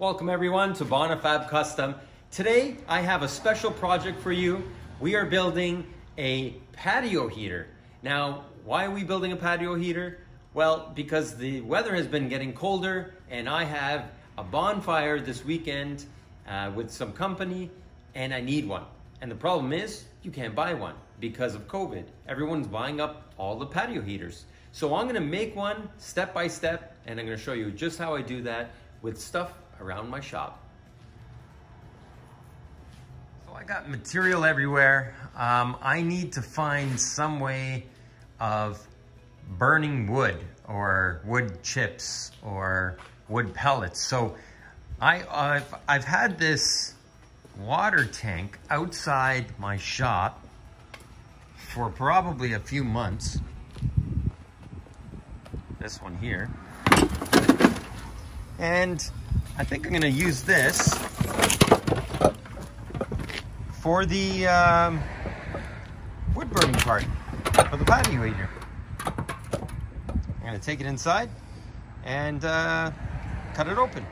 Welcome everyone to Bonifab Custom. Today I have a special project for you. We are building a patio heater. Now, why are we building a patio heater? Well, because the weather has been getting colder and I have a bonfire this weekend with some company and I need one. And the problem is you can't buy one because of COVID. Everyone's buying up all the patio heaters. So I'm gonna make one step by step and I'm gonna show you just how I do that with stuff around my shop. So I got material everywhere. I need to find some way of burning wood or wood chips or wood pellets. So I've had this water tank outside my shop for probably a few months. This one here. And I think I'm going to use this for the wood burning part, for the patio heater. I'm going to take it inside and cut it open.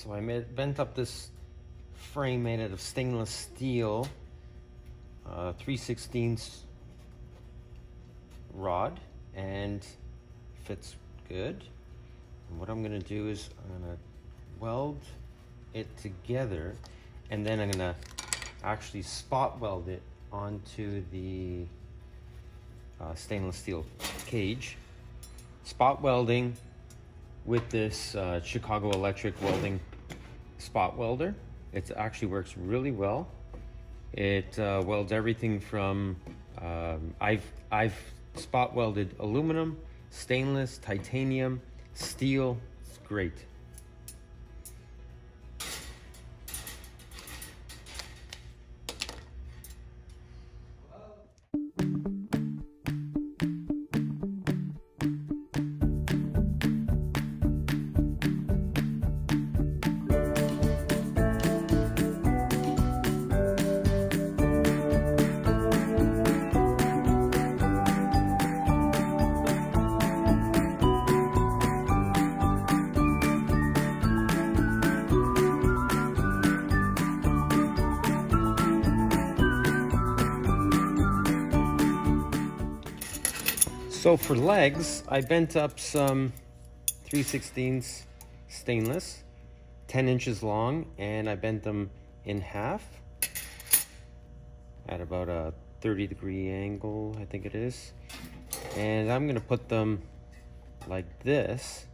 So I bent up this frame made out of stainless steel, 3/16 rod, and fits good. And what I'm gonna do is I'm gonna weld it together and then I'm gonna actually spot weld it onto the stainless steel cage. Spot welding with this Chicago Electric welding spot welder. It actually works really well. It welds everything from, I've spot welded aluminum, stainless, titanium, steel. It's great. So for legs, I bent up some 3/16 stainless, 10 inches long, and I bent them in half at about a 30-degree angle, I think it is. And I'm gonna put them like this,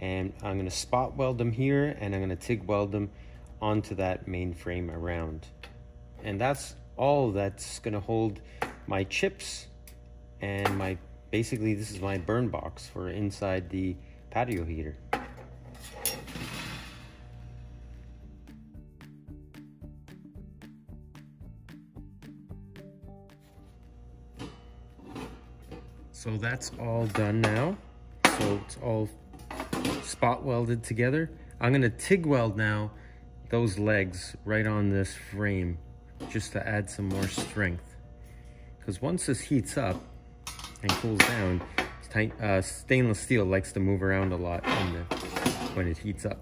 and I'm gonna spot weld them here, and I'm gonna TIG weld them onto that main frame around. And that's all that's gonna hold my chips and my, basically, this is my burn box for inside the patio heater. So that's all done now. So it's all spot welded together. I'm gonna TIG weld now those legs right on this frame just to add some more strength. Because once this heats up and cools down, stainless steel likes to move around a lot when it heats up.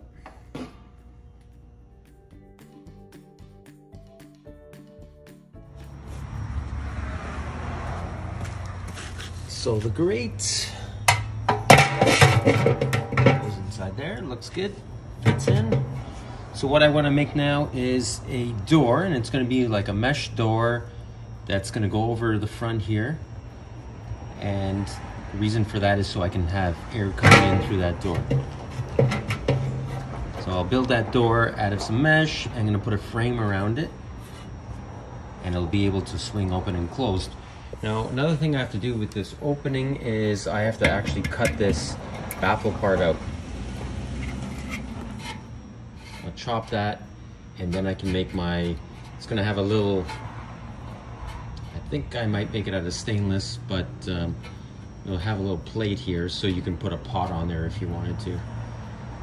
So the grate goes inside there, looks good, fits in. So what I want to make now is a door, and it's going to be like a mesh door that's going to go over the front here. And the reason for that is so I can have air coming in through that door. So I'll build that door out of some mesh. I'm going to put a frame around it, and it'll be able to swing open and closed. Now, another thing I have to do with this opening is I have to actually cut this baffle part out. I'll chop that, and then I can make my, it's going to have a little, I think I might make it out of stainless, but it'll have a little plate here so you can put a pot on there if you wanted to.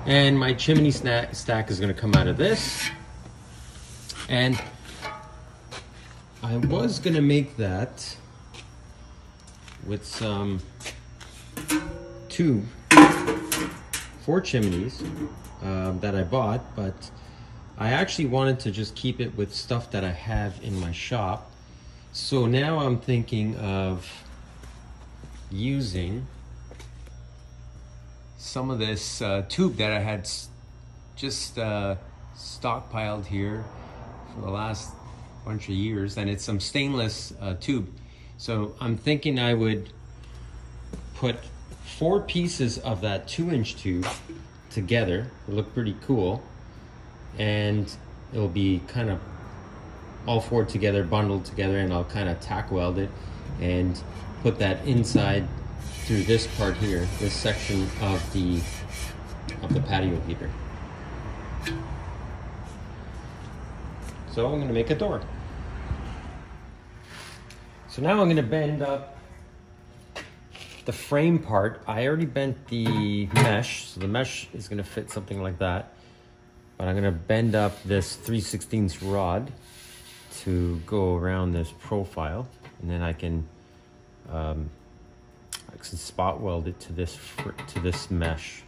And my chimney stack is going to come out of this. And I was going to make that with some tube for chimneys that I bought, but I actually wanted to just keep it with stuff that I have in my shop. So now I'm thinking of using some of this tube that I had just stockpiled here for the last bunch of years, and it's some stainless tube. So I'm thinking I would put 4 pieces of that 2-inch tube together. It'll look pretty cool, and it'll be kind of all 4 together, bundled together, and I'll kind of tack weld it and put that inside through this part here, this section of the patio heater. So I'm gonna make a door. So now I'm gonna bend up the frame part. I already bent the mesh, so the mesh is gonna fit something like that. But I'm gonna bend up this 3/16 rod to go around this profile, and then I can spot weld it to this mesh.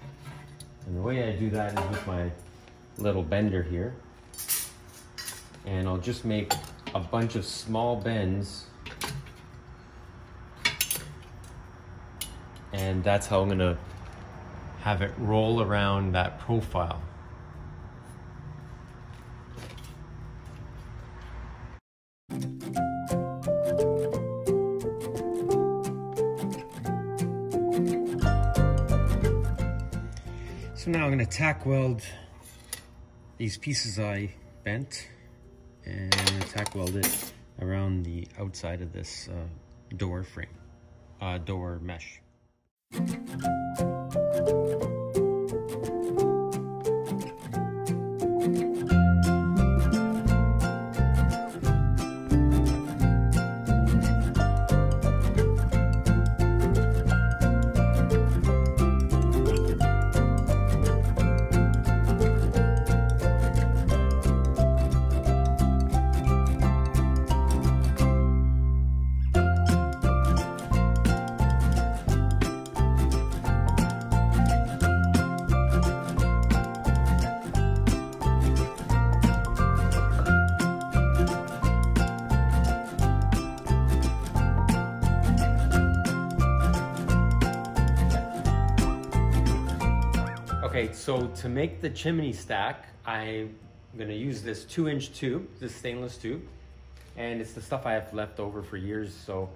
And the way I do that is with my little bender here. And I'll just make a bunch of small bends, and that's how I'm gonna have it roll around that profile. So now I'm gonna tack weld these pieces I bent, and I'm gonna tack weld it around the outside of this door frame, door mesh. Okay, so to make the chimney stack, I'm gonna use this 2-inch tube, this stainless tube, and it's the stuff I have left over for years, so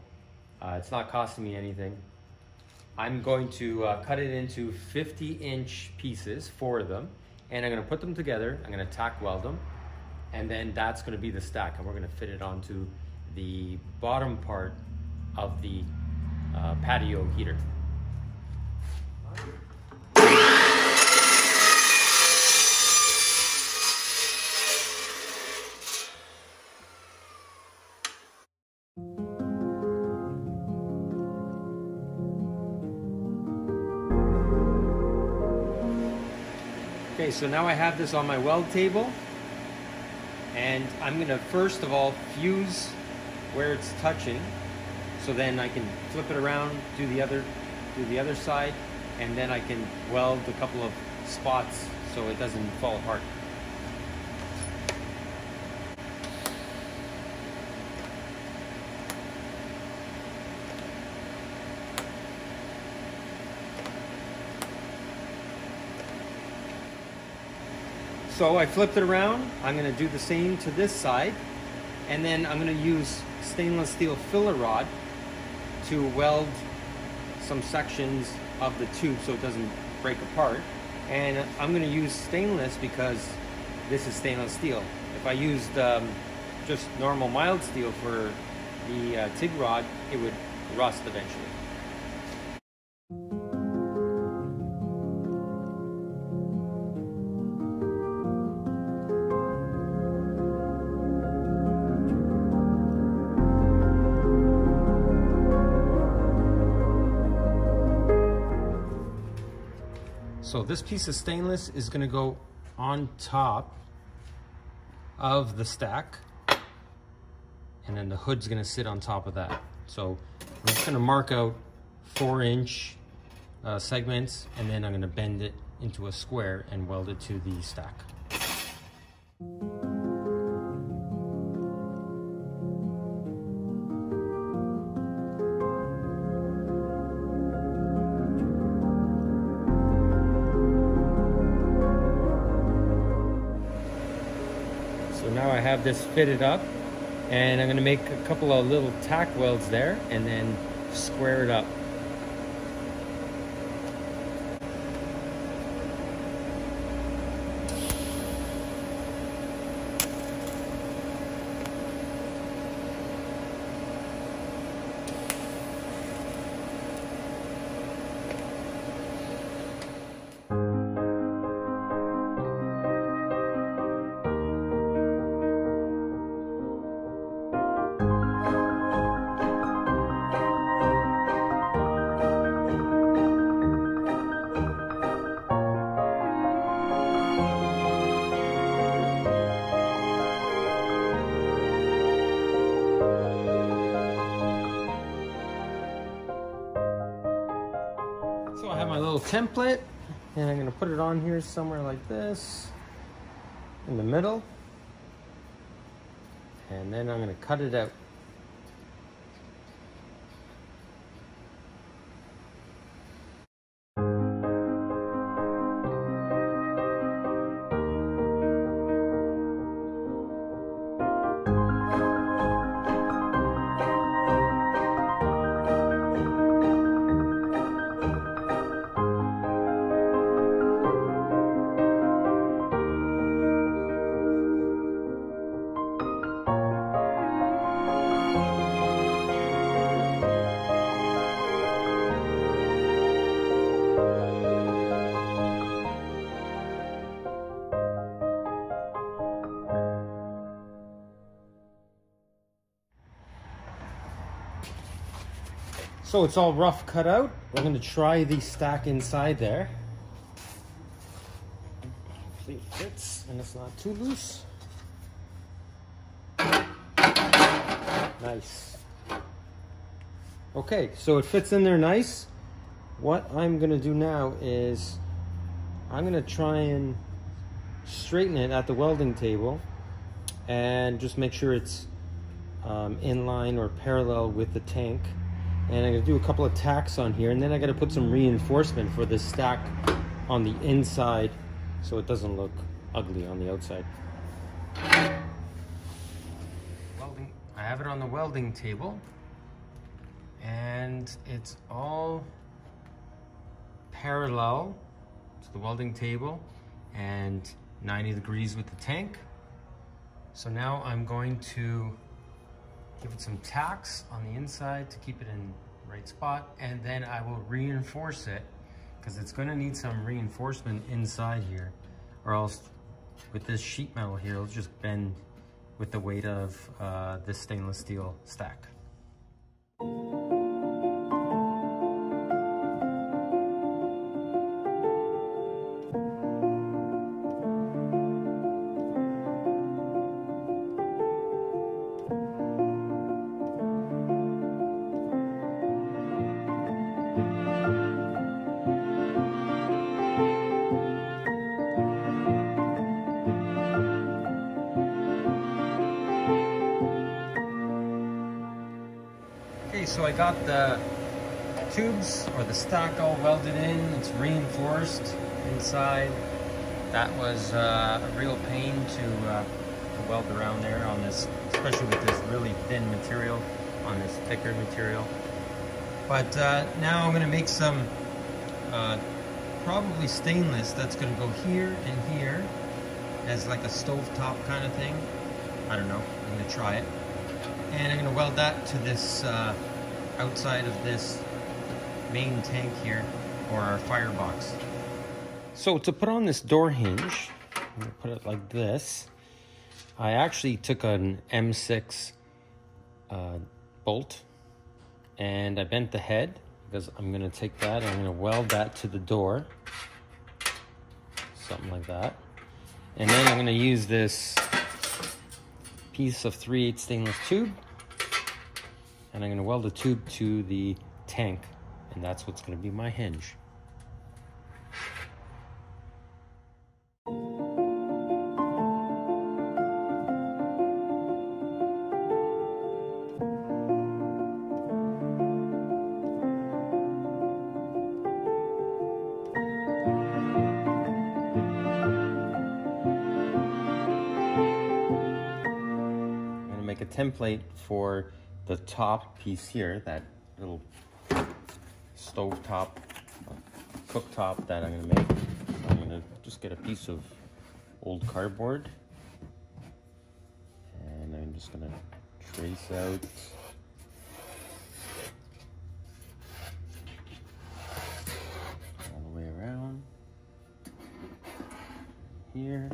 it's not costing me anything. I'm going to cut it into 50-inch pieces, 4 of them, and I'm gonna put them together, I'm gonna tack weld them, and then that's gonna be the stack, and we're gonna fit it onto the bottom part of the patio heater. Okay, so now I have this on my weld table, and I'm gonna first of all fuse where it's touching, so then I can flip it around, do the other side, and then I can weld a couple of spots so it doesn't fall apart. So I flipped it around. I'm gonna do the same to this side, and then I'm gonna use stainless steel filler rod to weld some sections of the tube so it doesn't break apart. And I'm gonna use stainless because this is stainless steel. If I used just normal mild steel for the TIG rod, it would rust eventually. So this piece of stainless is going to go on top of the stack, and then the hood's going to sit on top of that. So I'm just going to mark out 4-inch segments, and then I'm going to bend it into a square and weld it to the stack. Now I have this fitted up, and I'm going to make a couple of little tack welds there and then square it up. My little template, and I'm going to put it on here somewhere like this in the middle, and then I'm going to cut it out. So it's all rough cut out. We're going to try the stack inside there. Hopefully it fits and it's not too loose. Nice. Okay, so it fits in there nice. What I'm going to do now is I'm going to try and straighten it at the welding table and just make sure it's in line or parallel with the tank. And I'm going to do a couple of tacks on here, and then I got to put some reinforcement for this stack on the inside so it doesn't look ugly on the outside. Welding. I have it on the welding table, and it's all parallel to the welding table and 90 degrees with the tank. So now I'm going to give it some tacks on the inside to keep it in the right spot, and then I will reinforce it because it's going to need some reinforcement inside here, or else with this sheet metal here it'll just bend with the weight of this stainless steel stack. Okay, so I got the tubes or the stack all welded in. It's reinforced inside. That was a real pain to weld around there on this, especially with this really thin material on this thicker material. But now I'm going to make some probably stainless that's going to go here and here as like a stovetop kind of thing. I don't know. I'm going to try it. And I'm going to weld that to this outside of this main tank here, or our firebox. So to put on this door hinge, I'm going to put it like this. I actually took an M6 bolt and I bent the head because I'm going to take that and I'm going to weld that to the door. Something like that. And then I'm going to use this piece of 3/8 stainless tube and I'm going to weld the tube to the tank, and that's what's going to be my hinge. A template for the top piece here, that little stove top, cooktop that I'm gonna make. So I'm gonna just get a piece of old cardboard and I'm just gonna trace out all the way around here.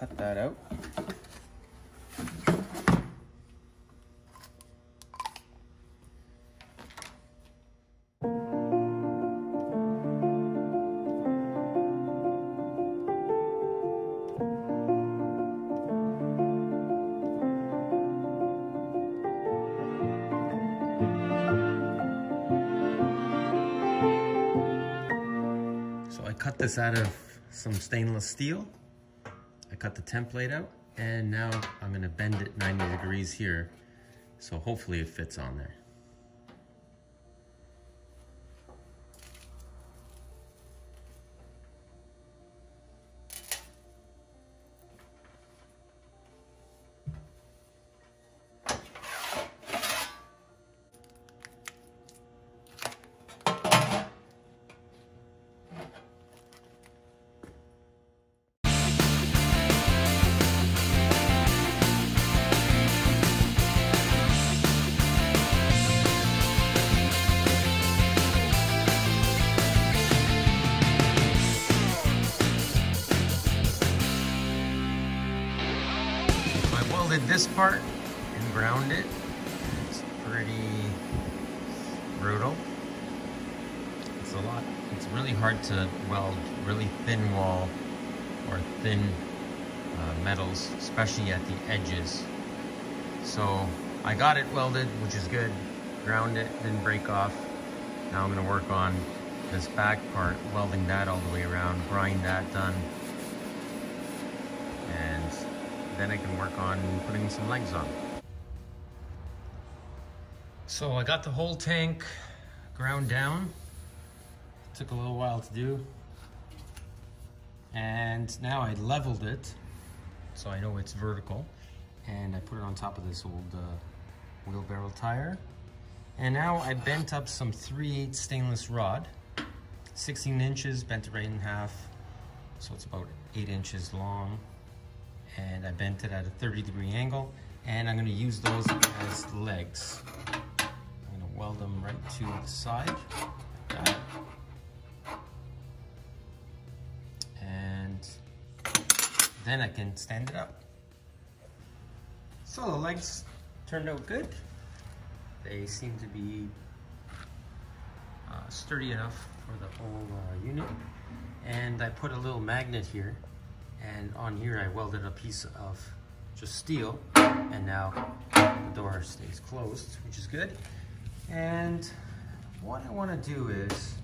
Cut that out. So I cut this out of some stainless steel. I cut the template out, and now I'm going to bend it 90 degrees here, so hopefully it fits on there. This part and ground it. It's pretty brutal. It's a lot. It's really hard to weld really thin wall or thin metals, especially at the edges. So I got it welded, which is good. Ground it, didn't break off. Now I'm going to work on this back part, welding that all the way around, grind that done. Then I can work on putting some legs on. So I got the whole tank ground down. It took a little while to do. And now I leveled it, so I know it's vertical. And I put it on top of this old wheelbarrow tire. And now I bent up some 3/8 stainless rod, 16 inches, bent it right in half. So it's about 8 inches long. And I bent it at a 30-degree angle, and I'm going to use those as legs. I'm going to weld them right to the side, like that. And then I can stand it up. So the legs turned out good. They seem to be sturdy enough for the whole unit. And I put a little magnet here. And on here, I welded a piece of just steel, and now the door stays closed, which is good. And what I want to do is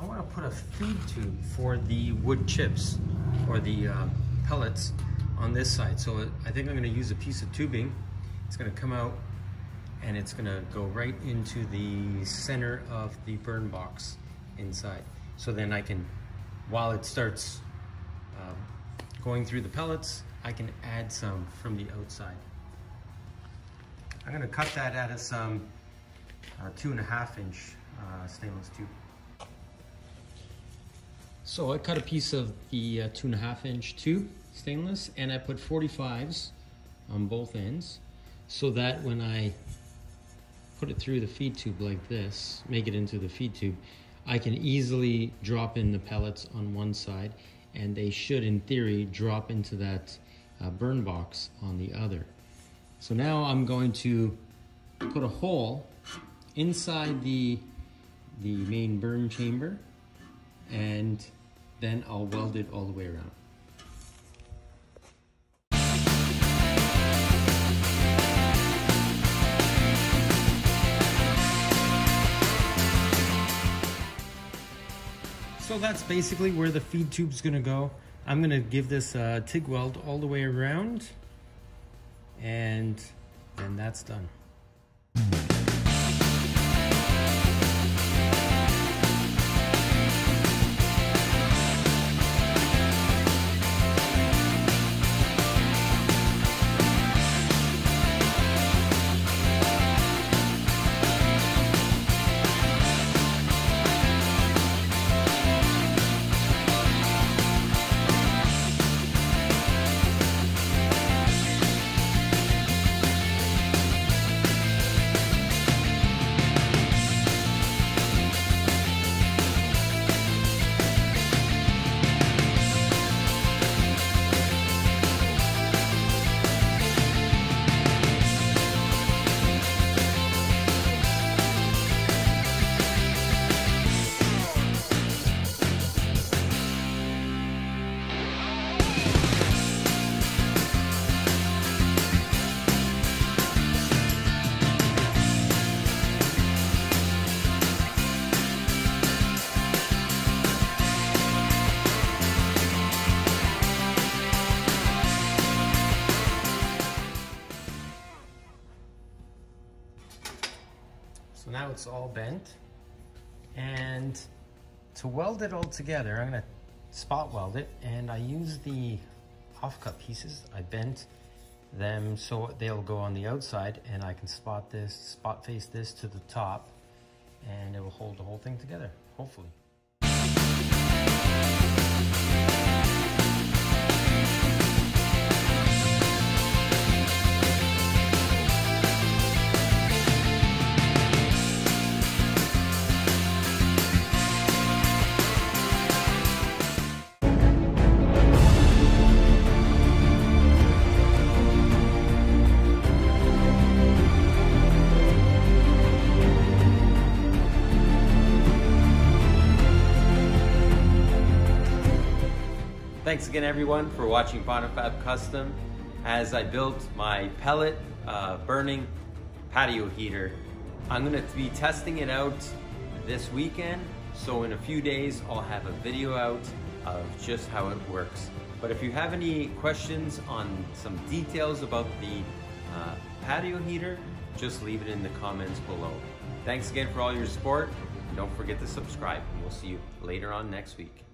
I want to put a feed tube for the wood chips or the pellets on this side. So I think I'm going to use a piece of tubing. It's going to come out and it's going to go right into the center of the burn box inside. So then I can, while it starts going through the pellets, I can add some from the outside. I'm going to cut that out of some 2.5-inch stainless tube. So I cut a piece of the 2.5-inch tube, stainless, and I put 45s on both ends so that when I put it through the feed tube like this, make it into the feed tube, I can easily drop in the pellets on one side and they should, in theory, drop into that burn box on the other. So now I'm going to put a hole inside the main burn chamber, and then I'll weld it all the way around. So that's basically where the feed tube's gonna go. I'm gonna give this TIG weld all the way around, and then that's done. So now it's all bent, and to weld it all together, I'm gonna spot weld it, and I use the off-cut pieces. I bent them so they'll go on the outside, and I can spot this, spot face this to the top, and it will hold the whole thing together, hopefully. Thanks again, everyone, for watching Bonifab Custom as I built my pellet burning patio heater. I'm going to be testing it out this weekend, so in a few days I'll have a video out of just how it works. But if you have any questions on some details about the patio heater, just leave it in the comments below. Thanks again for all your support. Don't forget to subscribe. We'll see you later on next week.